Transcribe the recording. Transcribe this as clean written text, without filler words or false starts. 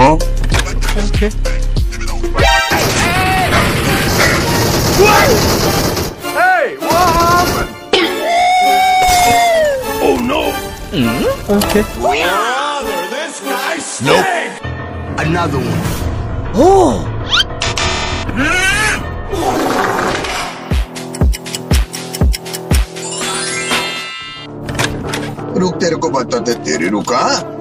Huh? Okay. What? Hey, what happened? Oh no. Okay. Rather, this guy stinks. Nope. Another one. Oh. रुक तेरे को बता दे तेरी रुका